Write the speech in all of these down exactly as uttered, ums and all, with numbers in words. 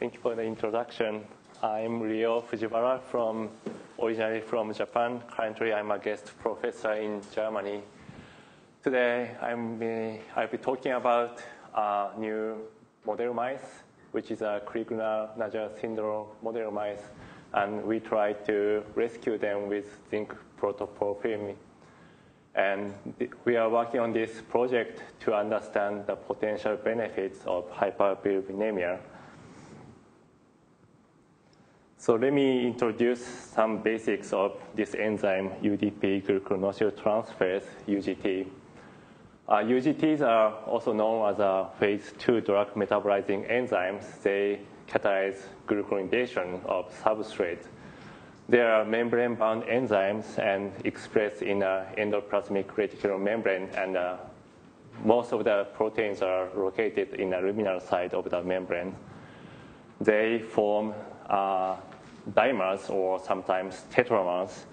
Thank you for the introduction. I'm Ryoichi Fujiwara, from, originally from Japan. Currently, I'm a guest professor in Germany. Today, I'm, I'll be talking about a new model mice, which is a Crigler-Najjar syndrome model mice, and we try to rescue them with zinc protoporphyrin. And we are working on this project to understand the potential benefits of hyperbilirubinemia. So let me introduce some basics of this enzyme, U D P glucuronosyltransferase, U G T. Uh, U G Ts are also known as a phase two drug metabolizing enzymes. They catalyze glucuronidation of substrates. They are membrane-bound enzymes and expressed in an endoplasmic reticulum membrane, and uh, most of the proteins are located in the luminal side of the membrane. They form Uh, dimers, or sometimes tetramers,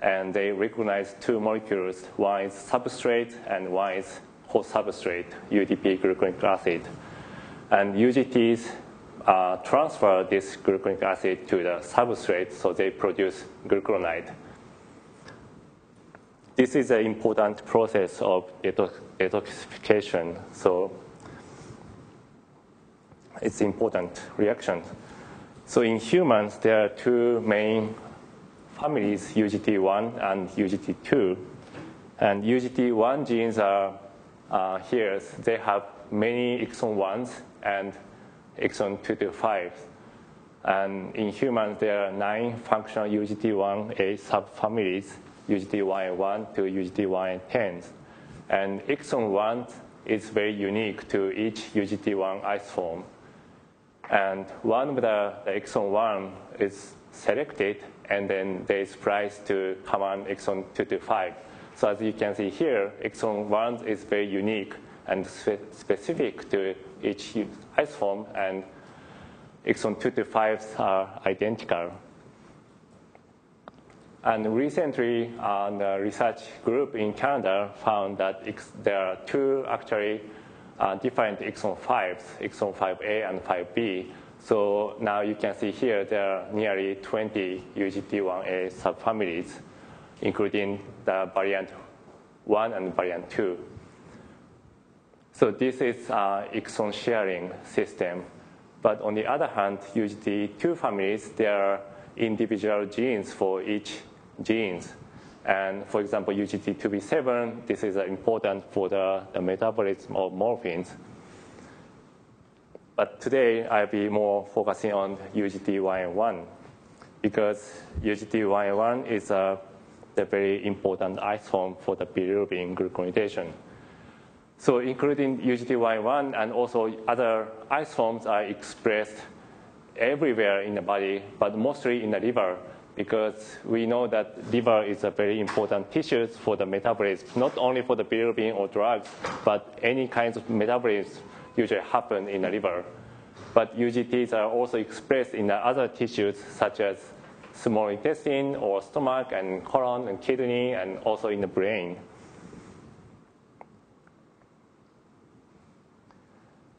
and they recognize two molecules. One is substrate and one is host substrate, U D P glucuronic acid. And U G Ts uh, transfer this glucuronic acid to the substrate, so they produce glucuronide. This is an important process of detoxification, so it's important reaction. So in humans, there are two main families, U G T one and U G T two. And U G T one genes are uh, here. They have many exon ones and exon two to five. And in humans, there are nine functional U G T one A subfamilies, U G T one A one to U G T one A ten. And exon one is very unique to each U G T one isoform. And one of the, the exon one is selected, and then they splice to common exon two to five. So as you can see here, exon one is very unique and spe specific to each isoform, and exon two to five are identical. And recently, uh, the research group in Canada found that ex there are two actually Uh, different exon fives, exon five A and five B. So now you can see here there are nearly twenty U G T one A subfamilies, including the variant one and variant two. So this is uh, exon sharing system. But on the other hand, U G T two families, there are individual genes for each genes. And for example, U G T two B seven, this is important for the, the metabolism of morphines. But today, I'll be more focusing on U G T one A one, because U G T one A one is a, a very important isoform for the bilirubin glucuronidation. So including U G T one A one and also other isoforms are expressed everywhere in the body, but mostly in the liver, because we know that liver is a very important tissue for the metabolism, not only for the bilirubin or drugs, but any kinds of metabolism usually happen in the liver. But U G Ts are also expressed in the other tissues, such as small intestine or stomach and colon and kidney, and also in the brain.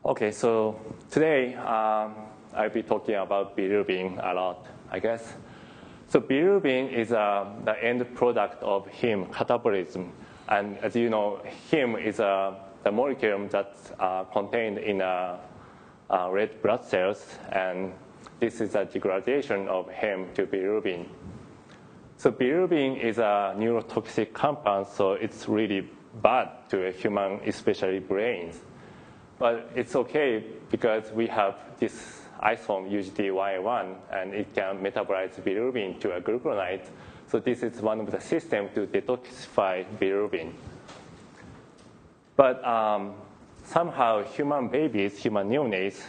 Okay, so today um, I'll be talking about bilirubin a lot, I guess. So bilirubin is uh, the end product of heme catabolism. And as you know, heme is uh, the molecule that's uh, contained in uh, uh, red blood cells. And this is a degradation of heme to bilirubin. So bilirubin is a neurotoxic compound, so it's really bad to a human, especially brains. But it's OK, because we have this isoform U G T one A one, and it can metabolize bilirubin to a glucuronide. So this is one of the systems to detoxify bilirubin. But um, somehow human babies, human neonates,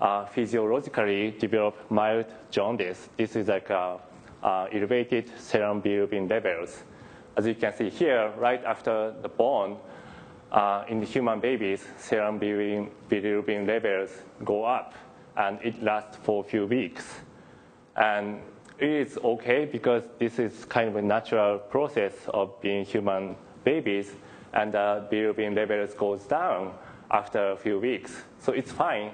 uh, physiologically develop mild jaundice. This is like uh, uh, elevated serum bilirubin levels. As you can see here, right after the born, uh, in the human babies, serum bilirubin, bilirubin levels go up, and it lasts for a few weeks. And it is okay, because this is kind of a natural process of being human babies, and the bilirubin levels goes down after a few weeks. So it's fine.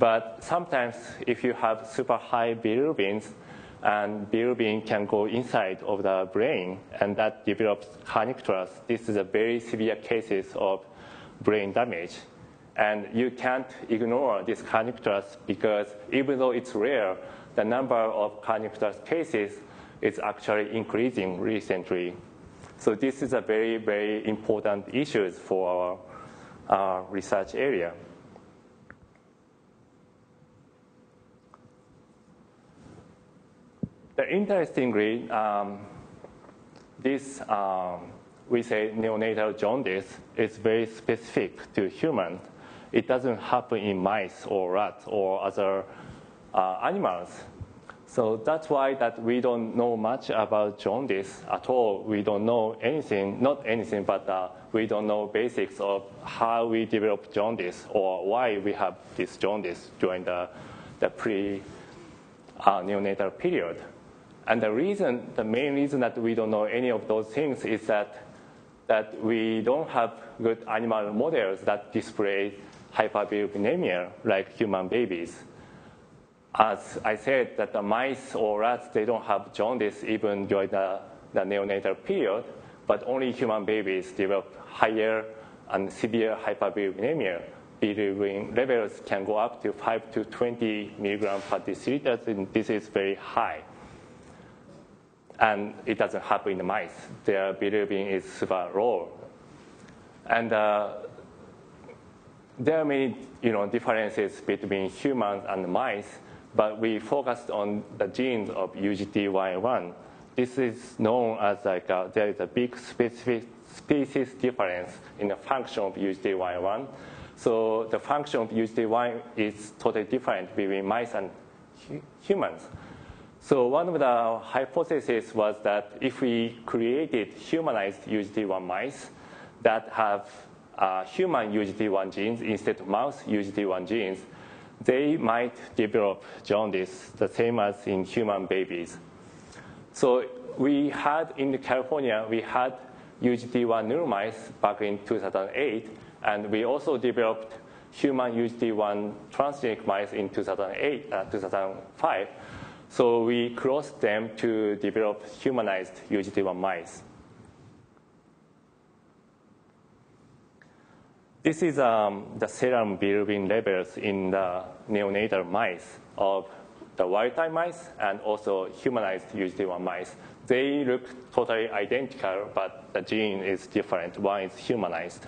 But sometimes if you have super high bilirubins, and bilirubin can go inside of the brain, and that develops kernicterus. This is a very severe cases of brain damage. And you can't ignore this kernicterus because even though it's rare, the number of kernicterus cases is actually increasing recently. So this is a very, very important issue for our uh, research area. Interestingly, um, this, um, we say neonatal jaundice, is very specific to humans. It doesn't happen in mice or rats or other uh, animals. So that's why that we don't know much about jaundice at all. We don't know anything, not anything, but uh, we don't know basics of how we develop jaundice or why we have this jaundice during the, the pre-neonatal uh, period. And the reason, the main reason that we don't know any of those things is that, that we don't have good animal models that display hyperbilirubinemia like human babies. As I said, that the mice or rats, they don't have jaundice even during the, the neonatal period, but only human babies develop higher and severe hyperbilirubinemia. Bilirubin levels can go up to five to twenty milligrams per deciliter, and this is very high. And it doesn't happen in the mice. Their bilirubin is super low. And uh, there are many you know, differences between humans and mice, but we focused on the genes of U G T one A one. This is known as like a, there is a big specific species difference in the function of U G T one A one. So the function of U G T one is totally different between mice and hu humans. So one of the hypotheses was that if we created humanized U G T one mice that have uh, human U G T one genes instead of mouse U G T one genes, they might develop jaundice the same as in human babies. So we had in California, we had U G T one null mice back in two thousand eight, and we also developed human U G T one transgenic mice in two thousand eight, uh, two thousand five. So we crossed them to develop humanized U G T one mice. This is um, the serum bilirubin levels in the neonatal mice of the wild-type mice and also humanized U G T one mice. They look totally identical, but the gene is different. One is humanized.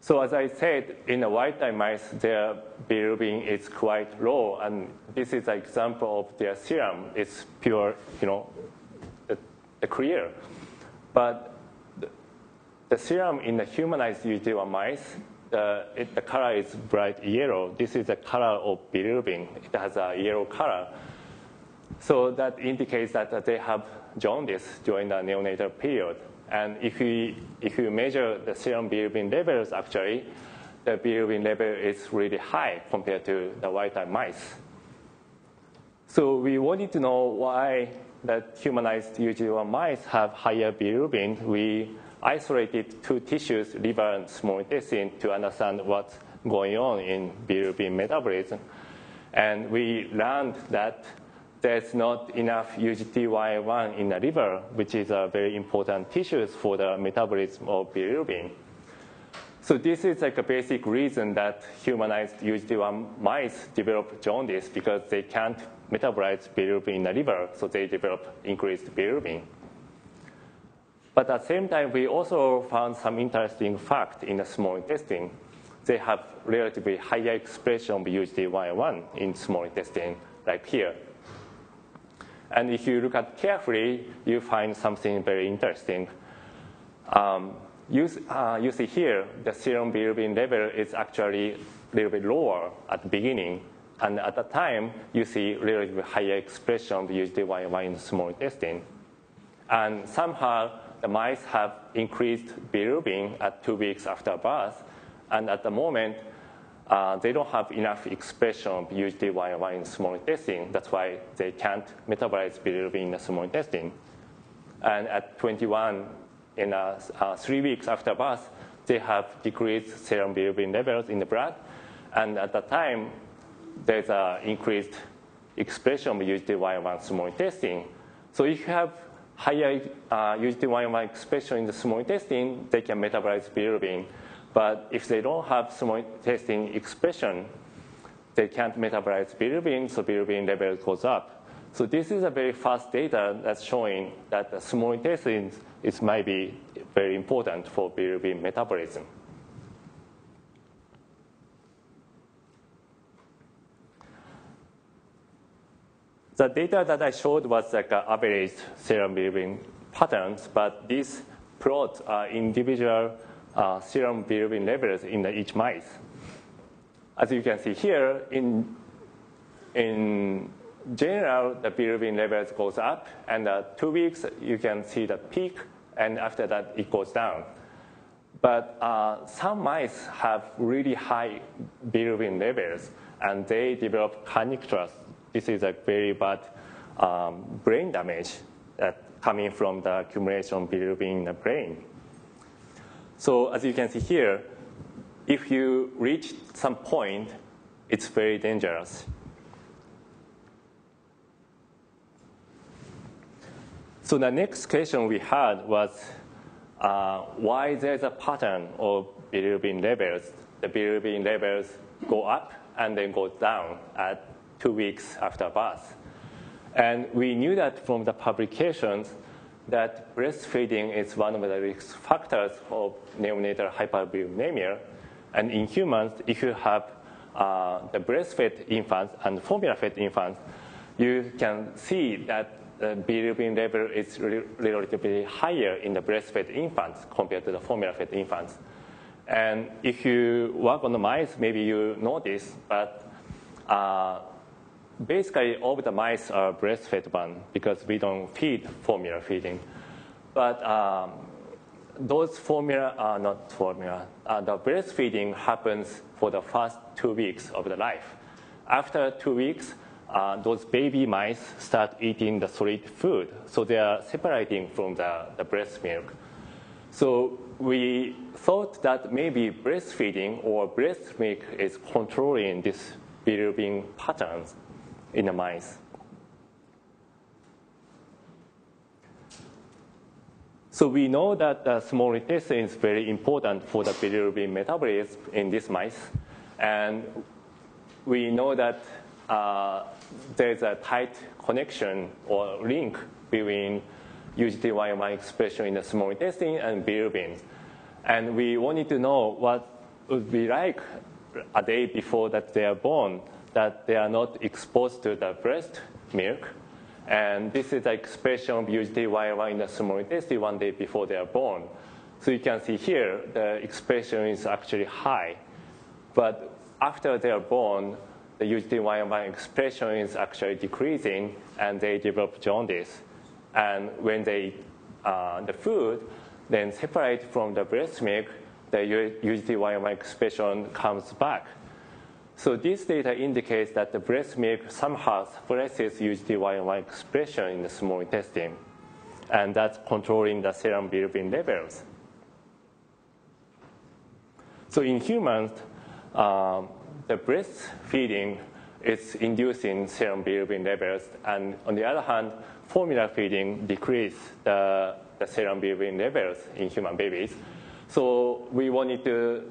So as I said, in the wild-type mice, their bilirubin is quite low, and this is an example of their serum. It's pure, you know, the, the clear. But the, the serum in the humanized U G T one mice, uh, it, the color is bright yellow. This is the color of bilirubin. It has a yellow color. So that indicates that, that they have jaundice during the neonatal period. And if you, if you measure the serum bilirubin levels, actually, the bilirubin level is really high compared to the wild-type mice. So we wanted to know why that humanized U G T one mice have higher bilirubin. We isolated two tissues, liver and small intestine, to understand what's going on in bilirubin metabolism. And we learned that there's not enough U G T one A one in the liver, which is a very important tissue for the metabolism of bilirubin. So this is like a basic reason that humanized U G T one mice develop jaundice, because they can't metabolize bilirubin in the liver, so they develop increased bilirubin. But at the same time, we also found some interesting fact in the small intestine. They have relatively higher expression of U G T one A one in small intestine, like here. And if you look at carefully, you find something very interesting. Um, you, uh, you see here, the serum bilirubin level is actually a little bit lower at the beginning. And at the time, you see a little bit higher expression of U G T one A one in the small intestine. And somehow, the mice have increased bilirubin at two weeks after birth. And at the moment, Uh, they don't have enough expression of U G T one A one in the small intestine. That's why they can't metabolize bilirubin in the small intestine. And at twenty-one, in uh, uh, three weeks after birth, they have decreased serum bilirubin levels in the blood. And at the time, there's an increased expression of U G T one A one small intestine. So if you have higher uh, U G T one A one expression in the small intestine, they can metabolize bilirubin. But if they don't have small intestine expression, they can't metabolize bilirubin, so bilirubin level goes up. So this is a very fast data that's showing that the small intestine is might be very important for bilirubin metabolism. The data that I showed was like an average serum bilirubin patterns, but these plots are individual uh, serum bilirubin levels in the each mice. As you can see here, in, in general, the bilirubin levels goes up, and uh, two weeks you can see the peak, and after that it goes down. But uh, some mice have really high bilirubin levels, and they develop kernicterus. This is a very bad um, brain damage that coming from the accumulation of bilirubin in the brain. So as you can see here, if you reach some point, it's very dangerous. So the next question we had was uh, why there's a pattern of bilirubin levels. The bilirubin levels go up and then go down at two weeks after birth. And we knew that from the publications that breastfeeding is one of the risk factors of neonatal hyperbilirubinemia. And in humans, if you have uh, the breastfed infants and formula-fed infants, you can see that the bilirubin level is relatively higher in the breastfed infants compared to the formula-fed infants. And if you work on the mice, maybe you notice, but uh, basically, all of the mice are breastfed one because we don't feed formula feeding. But um, those formula are not formula. Uh, the breastfeeding happens for the first two weeks of the life. After two weeks, uh, those baby mice start eating the solid food. So they are separating from the, the breast milk. So we thought that maybe breastfeeding or breast milk is controlling this bilirubin patterns in the mice. So we know that the small intestine is very important for the bilirubin metabolism in these mice. And we know that uh, there's a tight connection or link between U G T one A one expression in the small intestine and bilirubin. And we wanted to know what would be like a day before that they are born, that they are not exposed to the breast milk. And this is the expression of U G T one A one in the small intestine one day before they are born. So you can see here, the expression is actually high. But after they are born, the U G T one A one expression is actually decreasing, and they develop jaundice. And when they eat uh, the food, then separate from the breast milk, the U G T one A one expression comes back. So this data indicates that the breast milk somehow suppresses U G T one A one expression in the small intestine, and that's controlling the serum bilirubin levels. So in humans, um, the breastfeeding is inducing serum bilirubin levels, and on the other hand, formula feeding decreases the, the serum bilirubin levels in human babies. So we wanted to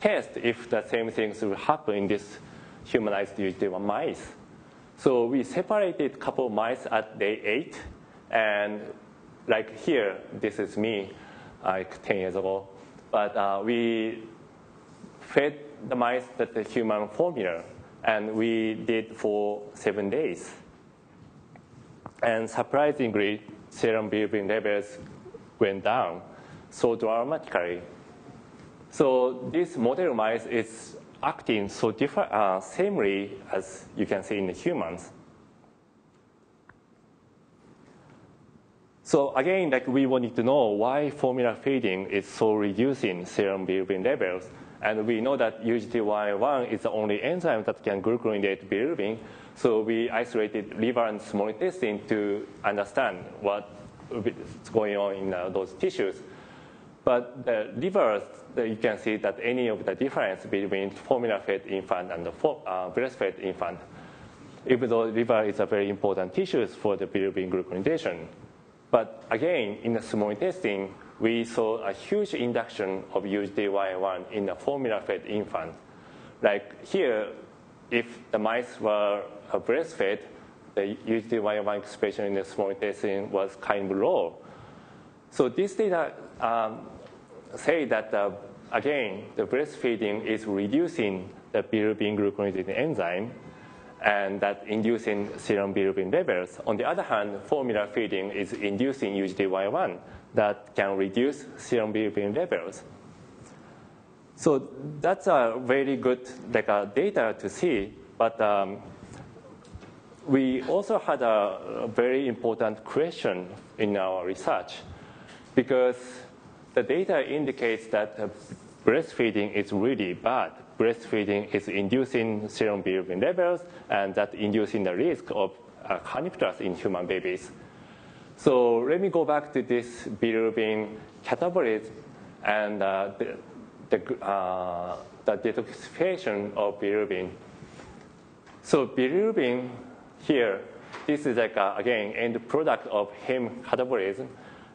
test if the same things will happen in this humanized U G T one mice. So we separated a couple of mice at day eight. And like here, this is me like ten years ago. But uh, we fed the mice that the human formula. And we did for seven days. And surprisingly, serum bilirubin levels went down so dramatically. So this model mice is acting so different, uh, samely as you can see in the humans. So again, like we wanted to know why formula feeding is so reducing serum bilirubin levels. And we know that U G T one A one is the only enzyme that can glucuronidate bilirubin. So we isolated liver and small intestine to understand what's going on in uh, those tissues. But the livers, you can see that any of the difference between formula-fed infant and the uh, breastfed infant, even though liver is a very important tissue for the bilirubin glucuronidation. But again, in the small intestine, we saw a huge induction of U G T one A one in the formula-fed infant. Like here, if the mice were breastfed, the U G T one A one expression in the small intestine was kind of low. So this data um, say that, uh, again, the breastfeeding is reducing the bilirubin glucuronidation enzyme and that inducing serum bilirubin levels. On the other hand, formula feeding is inducing U G T one A one that can reduce serum bilirubin levels. So that's a very good like, uh, data to see, but um, we also had a, a very important question in our research, because the data indicates that uh, breastfeeding is really bad. Breastfeeding is inducing serum bilirubin levels, and that inducing the risk of uh, kernicterus in human babies. So let me go back to this bilirubin catabolism and uh, the, the, uh, the detoxification of bilirubin. So bilirubin here, this is like a, again end product of heme catabolism.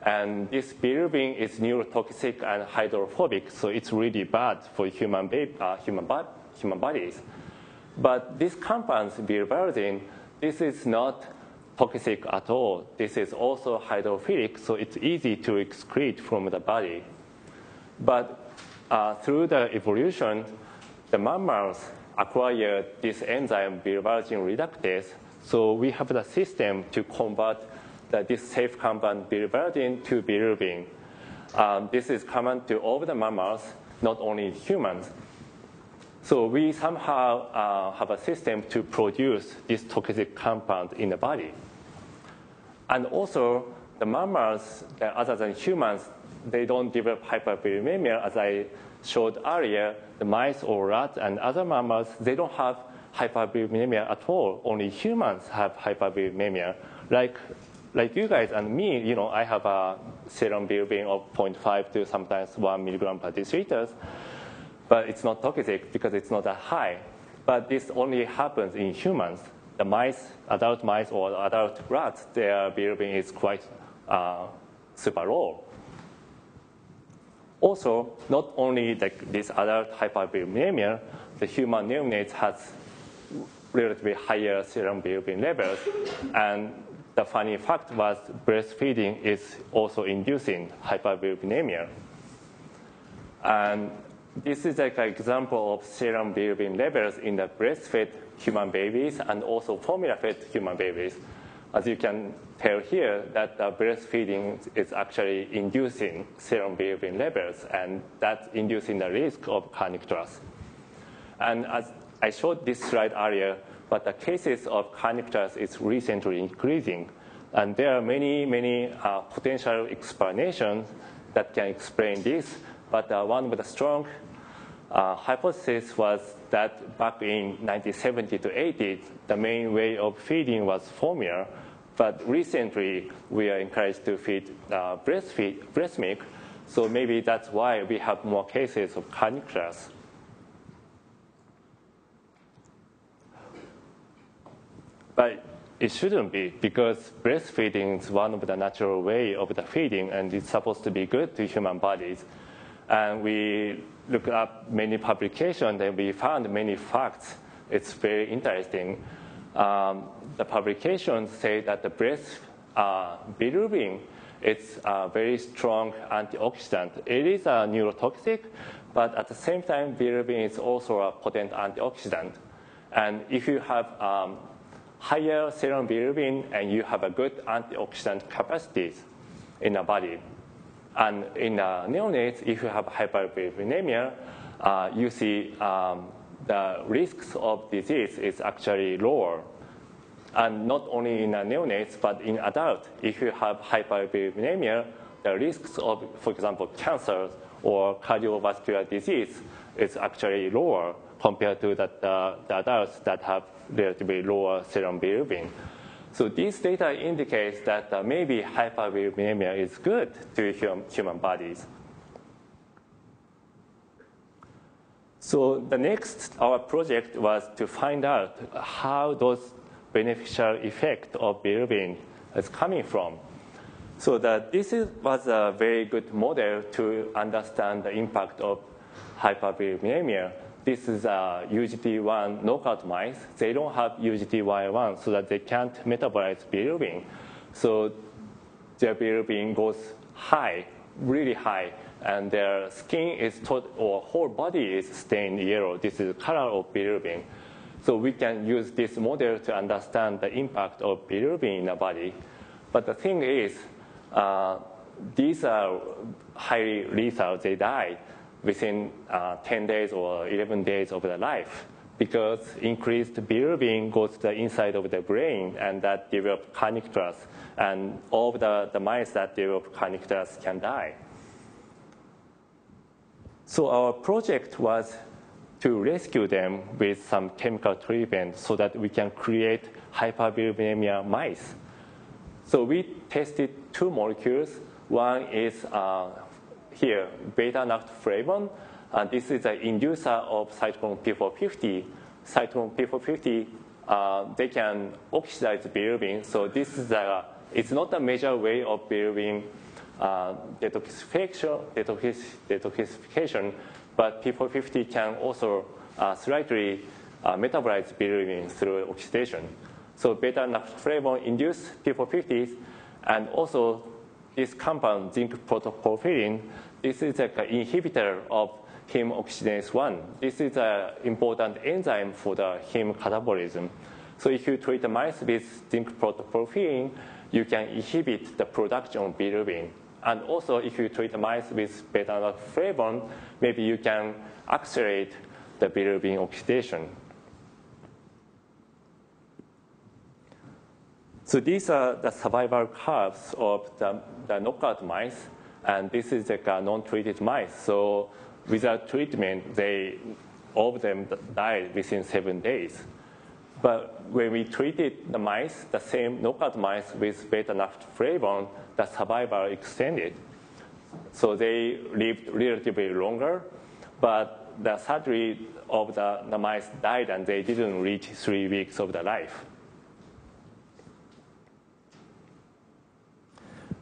And this bilirubin is neurotoxic and hydrophobic, so it's really bad for human, uh, human, bo human bodies. But this compound, bilivardine, this is not toxic at all. This is also hydrophilic, so it's easy to excrete from the body. But uh, through the evolution, the mammals acquired this enzyme, bilivardine reductase, so we have the system to combat that this safe compound bilivardine to bilirubin. Um, this is common to all the mammals, not only humans. So we somehow uh, have a system to produce this toxic compound in the body. And also, the mammals, uh, other than humans, they don't develop hyperbilirubinemia. As I showed earlier, the mice or rats and other mammals, they don't have hyperbilirubinemia at all. Only humans have hyperbilirubinemia. Like Like you guys and me, you know, I have a serum bilirubin of zero point five to sometimes one milligram per deciliter, but it's not toxic because it's not that high. But this only happens in humans. The mice, adult mice or adult rats, their bilirubin is quite uh, super low. Also, not only like this adult hyperbilirubinemia, the human neonates has relatively higher serum bilirubin levels, and the funny fact was breastfeeding is also inducing hyperbilirubinemia. And this is like an example of serum bilirubin levels in the breastfed human babies and also formula-fed human babies. As you can tell here, that the breastfeeding is actually inducing serum bilirubin levels, and that's inducing the risk of kernicterus. And as I showed this slide earlier, but the cases of kernicterus is recently increasing. And there are many, many uh, potential explanations that can explain this. But uh, one with a strong uh, hypothesis was that back in nineteen seventy to eighty, the main way of feeding was formula. But recently, we are encouraged to feed uh, breast, feed, breast milk. So maybe that's why we have more cases of kernicterus. But it shouldn't be, because breastfeeding is one of the natural way of the feeding, and it's supposed to be good to human bodies. And we looked up many publications, and we found many facts. It's very interesting. Um, the publications say that the breast uh, bilirubin is a very strong antioxidant. It is a neurotoxic, but at the same time, bilirubin is also a potent antioxidant. And if you have um, higher serum bilirubin, and you have a good antioxidant capacities in the body. And in the neonates, if you have hyperbilirubinemia, uh, you see um, the risks of disease is actually lower. And not only in the neonates, but in adults, if you have hyperbilirubinemia, the risks of, for example, cancer or cardiovascular disease is actually lower compared to that, uh, the adults that have relatively lower serum bilirubin. So this data indicates that uh, maybe hyperbilirubinemia is good to hum human bodies. So the next, our project was to find out how those beneficial effect of bilirubin is coming from. So that this is, was a very good model to understand the impact of hyperbilirubinemia. This is a U G T one knockout mice. They don't have U G T one A one, so that they can't metabolize bilirubin. So their bilirubin goes high, really high, and their skin is tot- or whole body is stained yellow. This is the color of bilirubin. So we can use this model to understand the impact of bilirubin in the body. But the thing is, Uh, these are highly lethal. They die within uh, ten days or eleven days of their life because increased bilirubin goes to the inside of the brain and that develops kernicterus. And all of the, the mice that develop kernicterus can die. So our project was to rescue them with some chemical treatment so that we can create hyperbilirubinemia mice. So we tested two molecules. One is uh, here, beta naphthoflavone. Uh, this is an inducer of cytochrome p four fifty. Cytochrome p four fifty, uh, they can oxidize bilirubin. So this is a, it's not a major way of bilirubin uh, detoxification, detox, detoxification, but p four fifty can also uh, slightly uh, metabolize bilirubin through oxidation. So beta naphthoflavone induce p four fifties, and also this compound, zinc protoporphyrin, this is an inhibitor of heme oxygenase one. This is an important enzyme for the heme catabolism. So if you treat the mice with zinc protoporphyrin, you can inhibit the production of bilirubin. And also, if you treat the mice with beta naphthoflavone, maybe you can accelerate the bilirubin oxidation. So these are the survival curves of the, the knockout mice, and this is like a non-treated mice. So without treatment, they, all of them died within seven days. But when we treated the mice, the same knockout mice with beta naphthoflavone, the survival extended. So they lived relatively longer, but the surgery of the, the mice died, and they didn't reach three weeks of their life.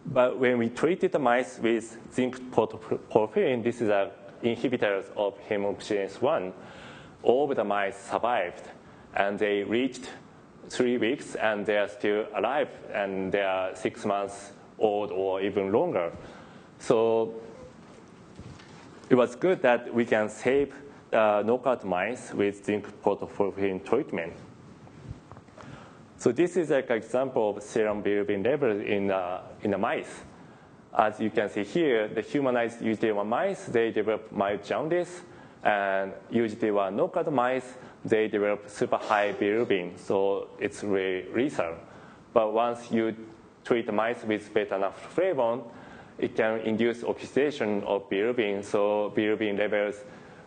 But when we treated the mice with zinc protoporphyrin, this is an inhibitor of heme oxygenase one, all of the mice survived. And they reached three weeks, and they are still alive, and they are six months old or even longer. So it was good that we can save uh, knockout mice with zinc protoporphyrin treatment. So this is like an example of serum bilirubin levels in, uh, in the mice. As you can see here, the humanized U G T one mice, they develop mild jaundice, and U G T one knockout mice, they develop super high bilirubin, so it's really lethal. But once you treat the mice with beta naphthoflavone, it can induce oxidation of bilirubin, so bilirubin levels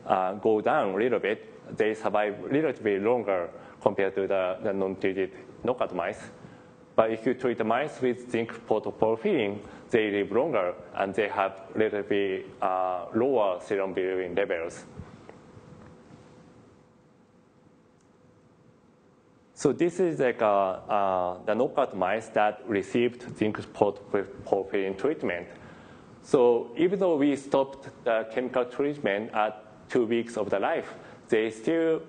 uh, go down a little bit. They survive a little bit longer compared to the, the non-treated knockout mice. But if you treat the mice with zinc protoporphyrin, they live longer, and they have relatively uh, lower serum bilirubin levels. So this is like uh, uh, the knockout mice that received zinc protoporphyrin treatment. So even though we stopped the chemical treatment at two weeks of the life, they still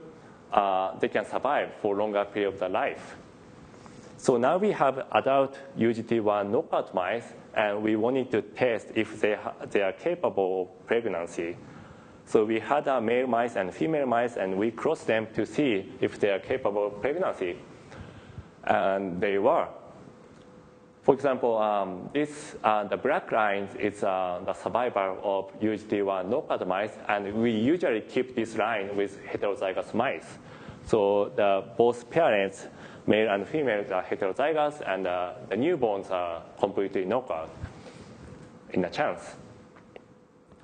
uh, they can survive for longer period of their life. So now we have adult U G T one knockout mice, and we wanted to test if they, they are capable of pregnancy. So we had our male mice and female mice, and we crossed them to see if they are capable of pregnancy. And they were. For example, um, this, uh, the black line is uh, the survival of U G T one knockout mice, and we usually keep this line with heterozygous mice. So the, both parents, male and female, are heterozygous, and uh, the newborns are completely knockout in a chance.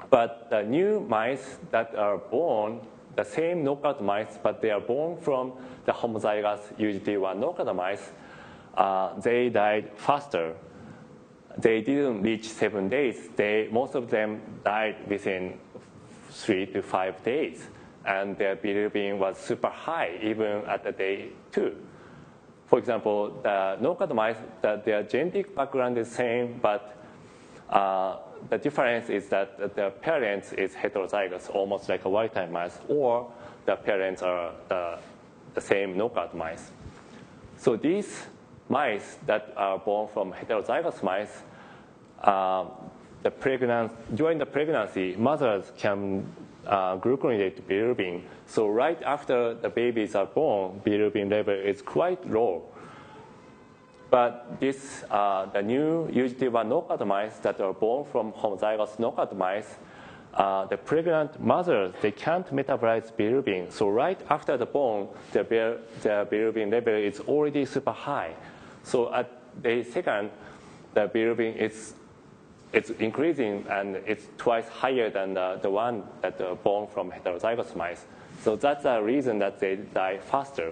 But the new mice that are born, the same knockout mice, but they are born from the homozygous U G T one knockout mice, uh, they died faster. They didn't reach seven days. They, most of them died within three to five days. and their bilirubin was super high even at the day two. For example, the knockout mice, that their genetic background is same, but uh, the difference is that their parents is heterozygous, almost like a wild-type mice, or the parents are the, the same knockout mice. So these mice that are born from heterozygous mice, uh, the pregnancy, during the pregnancy, mothers can uh, glucuronidate bilirubin. So right after the babies are born, bilirubin level is quite low. But this, uh, the new U G T one knockout mice that are born from homozygous knockout mice, uh, the pregnant mothers, they can't metabolize bilirubin. So right after the born, their, their bilirubin level is already super high. So at day second, the bilirubin is it's increasing, and it's twice higher than the, the one that are born from heterozygous mice. So that's the reason that they die faster.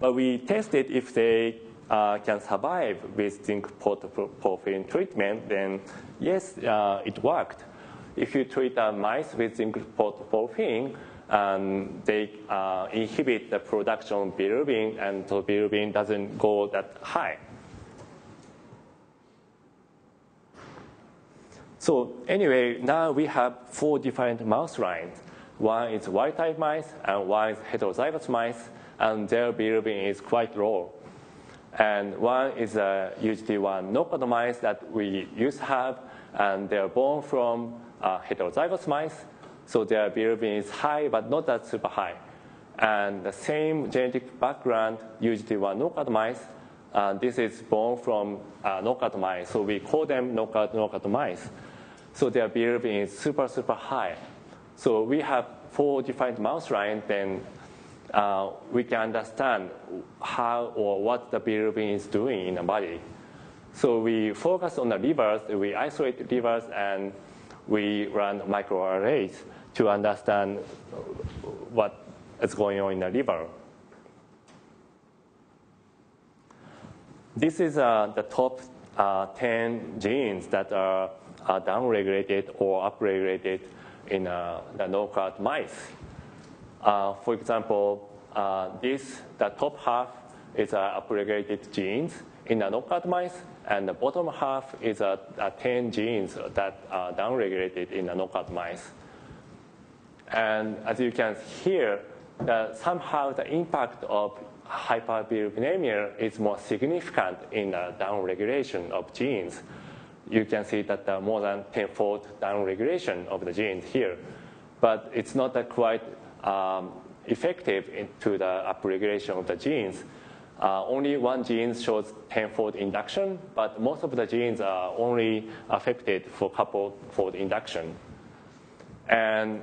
But we tested if they uh, can survive with zinc protoporphyrin treatment, then yes, uh, it worked. If you treat uh, mice with zinc protoporphyrin, um, they uh, inhibit the production of bilirubin, and so bilirubin doesn't go that high. So anyway, now we have four different mouse lines. One is wild-type mice, and one is heterozygous mice, and their bilirubin is quite low. And one is a U G T one knockout mice that we used to have, and they're born from uh, heterozygous mice, so their bilirubin is high, but not that super high. And the same genetic background, U G T one knockout mice, uh, this is born from uh, knockout mice, so we call them knockout knockout mice. So their bilirubin is super, super high. So we have four different mouse lines, then uh, we can understand how or what the bilirubin is doing in the body. So we focus on the livers, we isolate livers, and we run microarrays to understand what is going on in the liver. This is uh, the top uh, ten genes that are Uh, downregulated or upregulated in uh, the knockout mice. Uh, for example, uh, this, the top half is uh, upregulated genes in the knockout mice, and the bottom half is uh, uh, ten genes that are downregulated in the knockout mice. And as you can hear, that somehow the impact of hyperbilirubinemia is more significant in the downregulation of genes. You can see that uh, more than tenfold downregulation of the genes here, but it's not uh, quite um, effective into the upregulation of the genes. Uh, only one gene shows tenfold induction, but most of the genes are only affected for couple-fold induction. And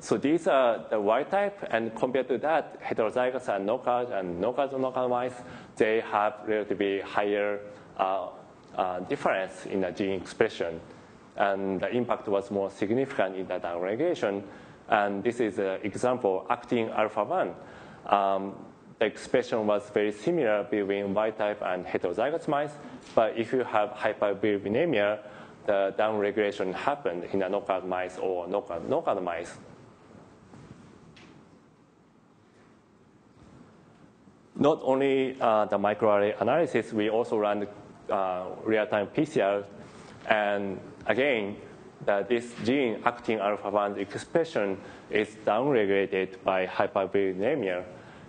so these are the wild type, and compared to that, heterozygous and knockout and knockout knockout mice, they have relatively higher Uh, Uh, difference in the gene expression, and the impact was more significant in the downregulation. And this is an example, actin alpha one. Um, the expression was very similar between wild-type and heterozygous mice, but if you have hyperbilirubinemia, the downregulation happened in the knockout mice or knockout, knockout mice. Not only uh, the microarray analysis, we also ran Uh, real-time P C R, and again, that this gene actin alpha one expression is downregulated by hyperbilirubinemia.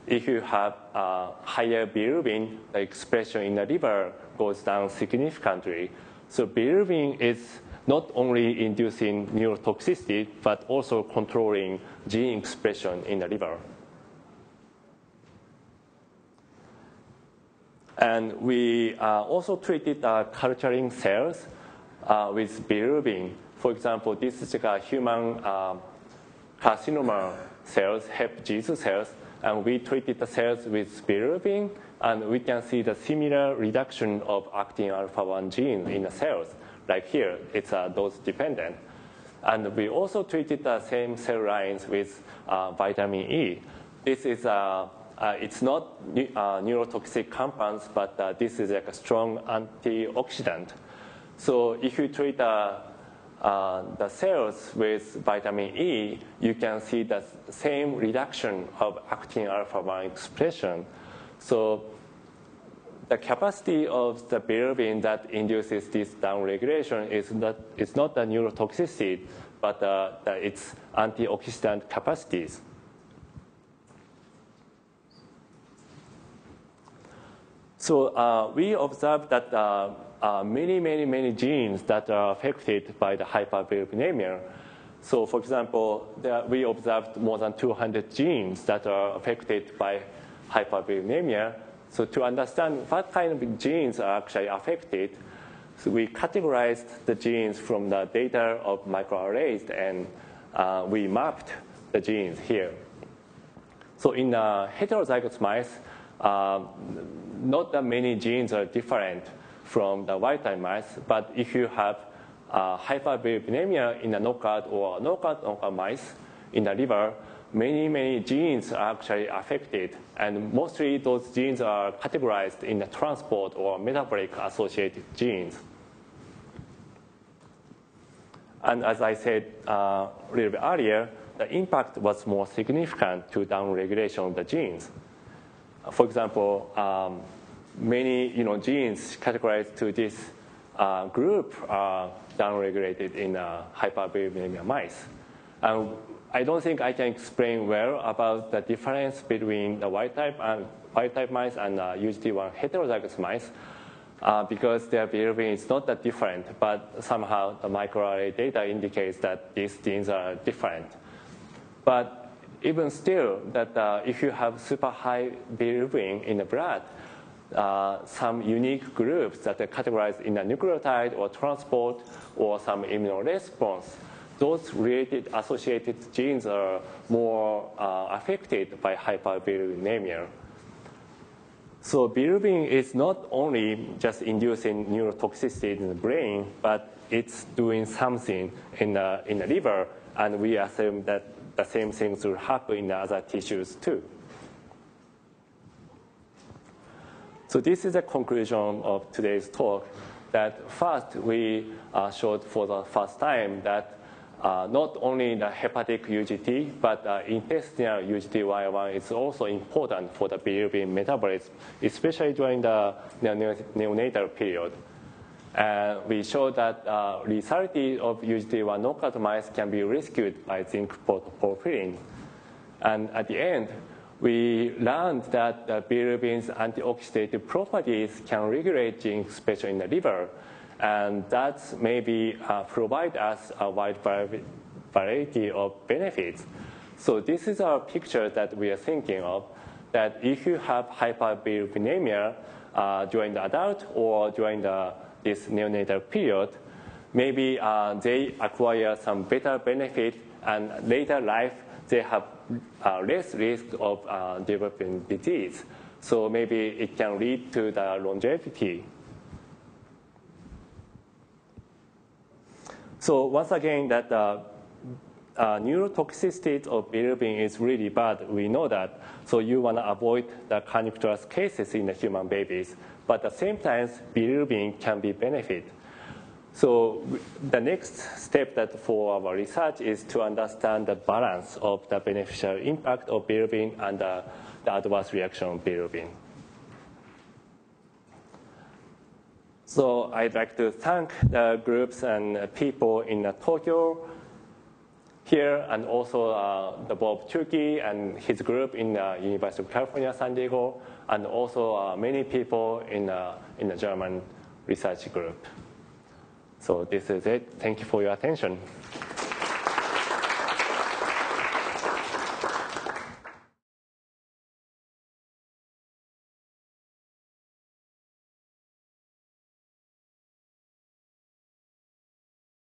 If you have uh, higher bilirubin, the expression in the liver goes down significantly. So bilirubin is not only inducing neurotoxicity, but also controlling gene expression in the liver. And we uh, also treated uh, culturing cells uh, with bilirubin. For example, this is like a human uh, carcinoma cells, HepG two cells, and we treated the cells with bilirubin, and we can see the similar reduction of actin alpha one gene in the cells. Like here, it's uh, dose-dependent. And we also treated the same cell lines with uh, vitamin E. This is a uh, Uh, it's not uh, neurotoxic compounds, but uh, this is like a strong antioxidant. So if you treat uh, uh, the cells with vitamin E, you can see the same reduction of actin alpha one expression. So the capacity of the bilirubin that induces this downregulation is not, it's not the neurotoxicity, but uh, the, its antioxidant capacities. So uh, we observed that uh, uh, many, many, many genes that are affected by the hyperbilirubinemia. So for example, there we observed more than two hundred genes that are affected by hyperbilirubinemia. So to understand what kind of genes are actually affected, so we categorized the genes from the data of microarrays, and uh, we mapped the genes here. So in uh, heterozygous mice, Uh, not that many genes are different from the wild-type mice, but if you have uh, hyperbilirubinemia in the knockout or knockout knockout mice in the liver, many, many genes are actually affected, and mostly those genes are categorized in the transport or metabolic-associated genes. And as I said uh, a little bit earlier, the impact was more significant to downregulation of the genes. For example, um, many you know, genes categorized to this uh, group are downregulated in uh, hyperbilirubinemia mice. Um, I don't think I can explain well about the difference between the wild-type and wild-type mice and uh, U G T one heterozygous mice uh, because their bilirubin is not that different, but somehow the microarray data indicates that these genes are different. But even still, that uh, if you have super high bilirubin in the blood, uh, some unique groups that are categorized in the nucleotide or transport or some immune response, those related associated genes are more uh, affected by hyperbilirubinemia. So bilirubin is not only just inducing neurotoxicity in the brain, but it's doing something in the, in the liver, and we assume that the same things will happen in the other tissues too. So this is the conclusion of today's talk, that first we uh, showed for the first time that uh, not only the hepatic U G T, but uh, intestinal U G T one A one is also important for the bilirubin metabolism, especially during the neonatal period. Uh, we show that uh, lethality of U G T one knockout mice can be rescued by zinc protoporphyrin. And at the end, we learned that the bilirubin's antioxidative properties can regulate gene expression in the liver, and that maybe uh, provide us a wide variety of benefits. So this is our picture that we are thinking of, that if you have hyperbilirubinemia uh, during the adult or during the this neonatal period, maybe uh, they acquire some better benefit, and later life they have uh, less risk of uh, developing disease. So maybe it can lead to the longevity. So once again, that uh, uh, neurotoxicity of bilirubin is really bad. We know that. So you want to avoid the kernicterus cases in the human babies. But at the same time, bilirubin can be benefit. So the next step that for our research is to understand the balance of the beneficial impact of bilirubin and the, the adverse reaction of bilirubin. So I'd like to thank the groups and people in Tokyo here, and also uh, the Bob Tukey and his group in the University of California, San Diego, and also uh, many people in, uh, in the German research group. So this is it. Thank you for your attention.